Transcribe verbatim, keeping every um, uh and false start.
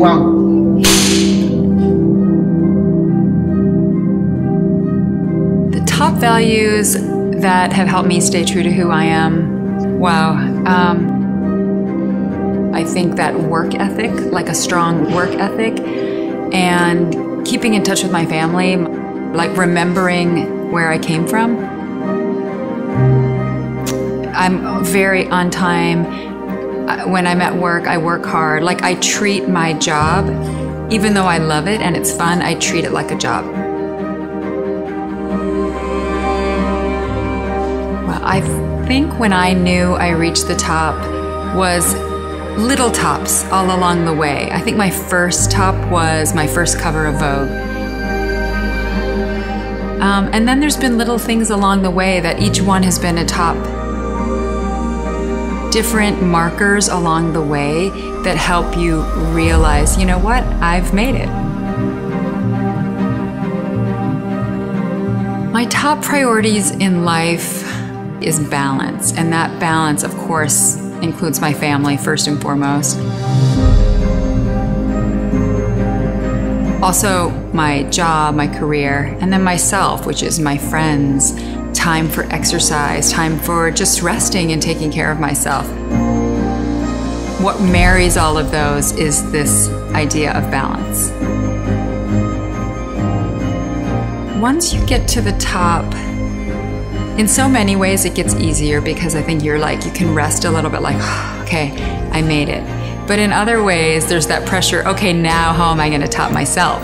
wow. Top values that have helped me stay true to who I am. Wow. Um, I think that work ethic, like a strong work ethic, and keeping in touch with my family, like remembering where I came from. I'm very on time. When I'm at work, I work hard. Like I treat my job, even though I love it and it's fun, I treat it like a job. I think when I knew I reached the top was little tops all along the way. I think my first top was my first cover of Vogue. Um, and then there's been little things along the way that each one has been a top. Different markers along the way that help you realize, you know what, I've made it. My top priorities in life is balance, and that balance, of course, includes my family first and foremost. Also, my job, my career, and then myself, which is my friends, time for exercise, time for just resting and taking care of myself. What marries all of those is this idea of balance. Once you get to the top, in so many ways it gets easier, because I think you're like, you can rest a little bit, like, oh, okay, I made it. But in other ways, there's that pressure, okay, now how am I gonna top myself?